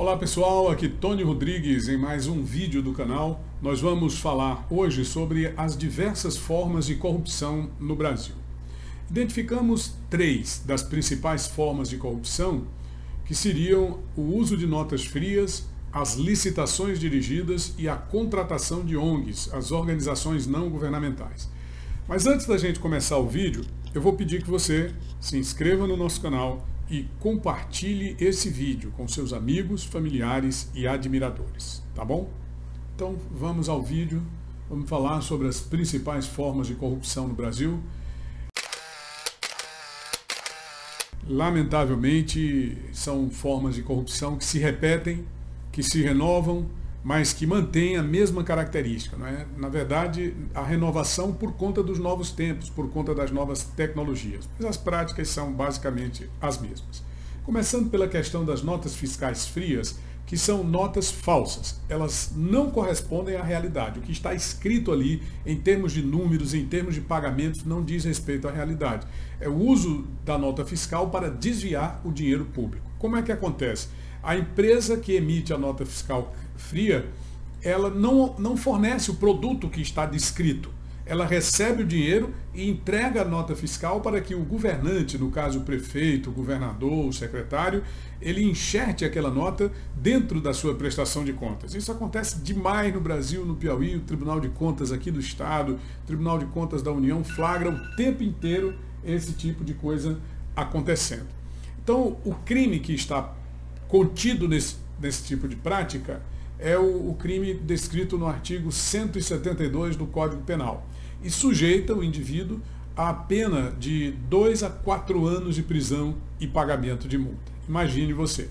Olá pessoal, aqui Toni Rodrigues em mais um vídeo do canal. Nós vamos falar hoje sobre as diversas formas de corrupção no Brasil. Identificamos três das principais formas de corrupção, que seriam o uso de notas frias, as licitações dirigidas e a contratação de ONGs, as organizações não governamentais. Mas antes da gente começar o vídeo, eu vou pedir que você se inscreva no nosso canal e compartilhe esse vídeo com seus amigos, familiares e admiradores, tá bom? Então vamos ao vídeo, vamos falar sobre as principais formas de corrupção no Brasil. Lamentavelmente, são formas de corrupção que se repetem, que se renovam, mas que mantêm a mesma característica, não é? Na verdade, a renovação por conta dos novos tempos, por conta das novas tecnologias. Mas as práticas são basicamente as mesmas. Começando pela questão das notas fiscais frias, que são notas falsas. Elas não correspondem à realidade. O que está escrito ali, em termos de números, em termos de pagamentos, não diz respeito à realidade. É o uso da nota fiscal para desviar o dinheiro público. Como é que acontece? A empresa que emite a nota fiscal fria, ela não fornece o produto que está descrito. Ela recebe o dinheiro e entrega a nota fiscal para que o governante, no caso o prefeito, o governador, o secretário, ele enxerte aquela nota dentro da sua prestação de contas. Isso acontece demais no Brasil, no Piauí. O Tribunal de Contas aqui do Estado, o Tribunal de Contas da União flagra o tempo inteiro esse tipo de coisa acontecendo. Então, o crime que está contido nesse tipo de prática é o crime descrito no artigo 172 do Código Penal e sujeita o indivíduo à pena de 2 a 4 anos de prisão e pagamento de multa. Imagine você,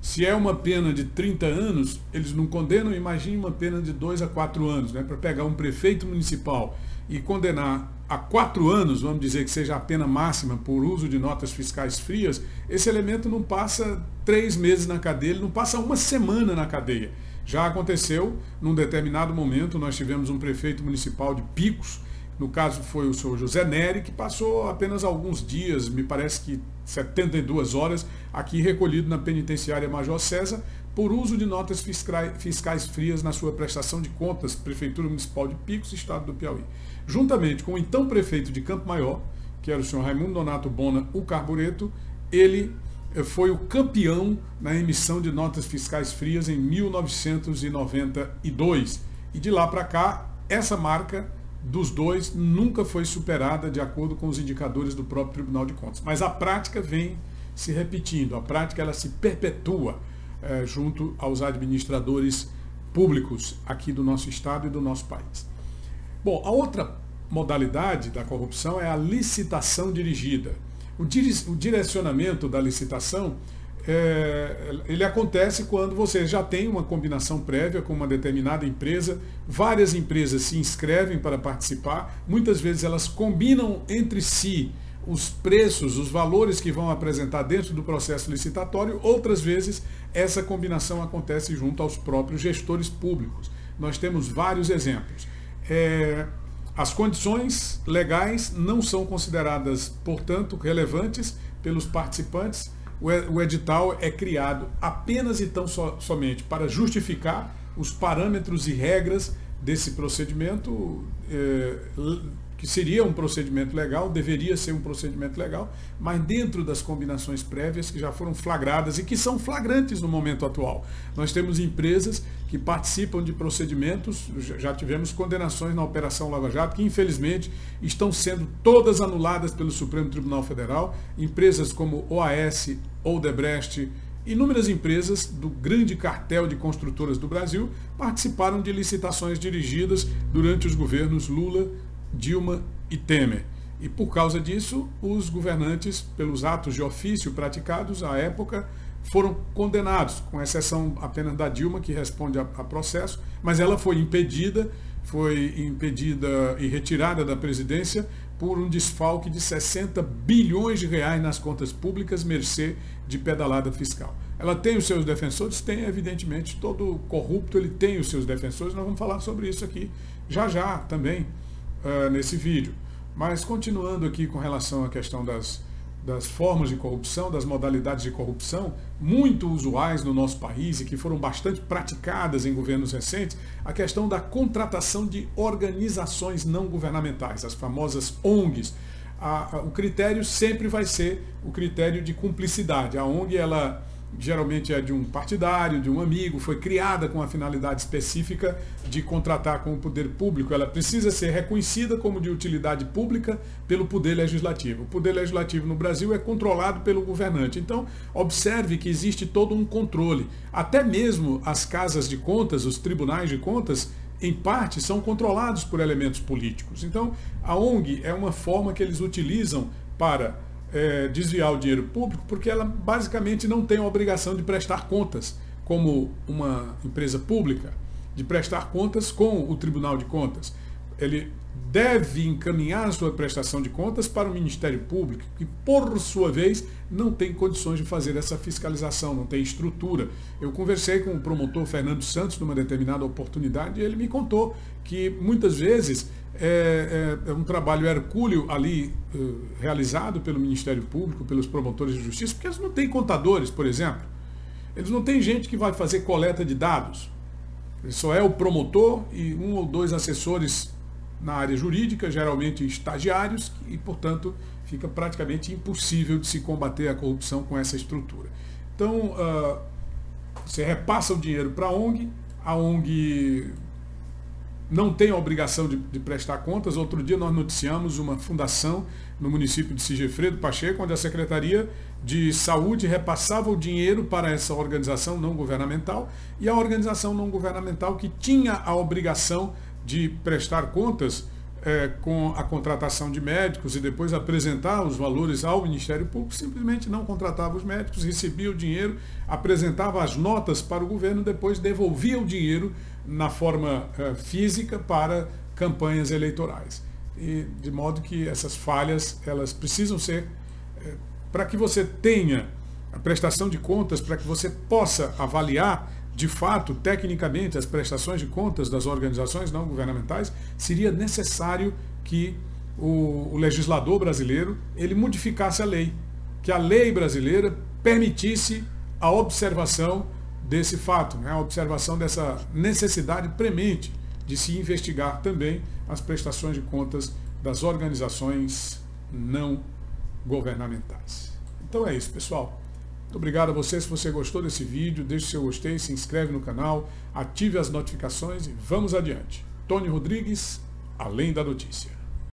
se é uma pena de 30 anos, eles não condenam, imagine uma pena de 2 a 4 anos, né? Para pegar um prefeito municipal e condenar a 4 anos, vamos dizer que seja a pena máxima por uso de notas fiscais frias, esse elemento não passa 3 meses na cadeia, ele não passa uma semana na cadeia. Já aconteceu, num determinado momento, nós tivemos um prefeito municipal de Picos, no caso foi o senhor José Nery, que passou apenas alguns dias, me parece que 72 horas, aqui recolhido na penitenciária Major César, por uso de notas fiscais frias na sua prestação de contas, Prefeitura Municipal de Picos, Estado do Piauí. Juntamente com o então prefeito de Campo Maior, que era o senhor Raimundo Donato Bona, o Carbureto, ele foi o campeão na emissão de notas fiscais frias em 1992. E de lá para cá, essa marca dos dois nunca foi superada de acordo com os indicadores do próprio Tribunal de Contas. Mas a prática vem se repetindo, a prática ela se perpetua junto aos administradores públicos aqui do nosso Estado e do nosso país. Bom, a outra modalidade da corrupção é a licitação dirigida. O direcionamento da licitação, ele acontece quando você já tem uma combinação prévia com uma determinada empresa, várias empresas se inscrevem para participar, muitas vezes elas combinam entre si os preços, os valores que vão apresentar dentro do processo licitatório, outras vezes essa combinação acontece junto aos próprios gestores públicos. Nós temos vários exemplos. As condições legais não são consideradas, portanto, relevantes pelos participantes. O edital é criado apenas e tão somente para justificar os parâmetros e regras desse procedimento, que seria um procedimento legal, deveria ser um procedimento legal, mas dentro das combinações prévias que já foram flagradas e que são flagrantes no momento atual. Nós temos empresas que participam de procedimentos, já tivemos condenações na Operação Lava Jato, que infelizmente estão sendo todas anuladas pelo Supremo Tribunal Federal, empresas como OAS, Odebrecht, inúmeras empresas do grande cartel de construtoras do Brasil participaram de licitações dirigidas durante os governos Lula, Dilma e Temer. E por causa disso, os governantes, pelos atos de ofício praticados à época, foram condenados, com exceção apenas da Dilma, que responde a processo, mas ela foi impedida e retirada da presidência por um desfalque de 60 bilhões de reais nas contas públicas, mercê de pedalada fiscal. Ela tem os seus defensores? Tem, evidentemente, todo corrupto ele tem os seus defensores, nós vamos falar sobre isso aqui já também, nesse vídeo. Mas continuando aqui com relação à questão das das formas de corrupção, das modalidades de corrupção muito usuais no nosso país e que foram bastante praticadas em governos recentes, a questão da contratação de organizações não governamentais, as famosas ONGs. O critério sempre vai ser o critério de cumplicidade. A ONG, ela geralmente é de um partidário, de um amigo, foi criada com a finalidade específica de contratar com o poder público. Ela precisa ser reconhecida como de utilidade pública pelo poder legislativo. O poder legislativo no Brasil é controlado pelo governante. Então, observe que existe todo um controle. Até mesmo as casas de contas, os tribunais de contas, em parte, são controlados por elementos políticos. Então, a ONG é uma forma que eles utilizam para desviar o dinheiro público, porque ela basicamente não tem a obrigação de prestar contas como uma empresa pública, de prestar contas com o Tribunal de Contas. Ele deve encaminhar a sua prestação de contas para o Ministério Público, que, por sua vez, não tem condições de fazer essa fiscalização, não tem estrutura. Eu conversei com o promotor Fernando Santos numa determinada oportunidade e ele me contou que, muitas vezes, é um trabalho hercúleo ali realizado pelo Ministério Público, pelos promotores de justiça, porque eles não têm contadores, por exemplo. Eles não têm gente que vai fazer coleta de dados. Ele só é o promotor e um ou dois assessores na área jurídica, geralmente estagiários, e, portanto, fica praticamente impossível de se combater a corrupção com essa estrutura. Então, você repassa o dinheiro para a ONG não tem a obrigação de prestar contas. Outro dia nós noticiamos uma fundação no município de Sigefredo Pacheco, onde a Secretaria de Saúde repassava o dinheiro para essa organização não governamental, e a organização não governamental, que tinha a obrigação de prestar contas com a contratação de médicos e depois apresentar os valores ao Ministério Público, simplesmente não contratava os médicos, recebia o dinheiro, apresentava as notas para o governo, depois devolvia o dinheiro na forma física para campanhas eleitorais. E, de modo que essas falhas, elas precisam ser, para que você tenha a prestação de contas, para que você possa avaliar de fato, tecnicamente, as prestações de contas das organizações não governamentais, seria necessário que o legislador brasileiro ele modificasse a lei, que a lei brasileira permitisse a observação desse fato, né? A observação dessa necessidade premente de se investigar também as prestações de contas das organizações não governamentais. Então é isso, pessoal. Muito obrigado a você. Se você gostou desse vídeo, deixe seu gostei, se inscreve no canal, ative as notificações e vamos adiante. Toni Rodrigues, Além da Notícia.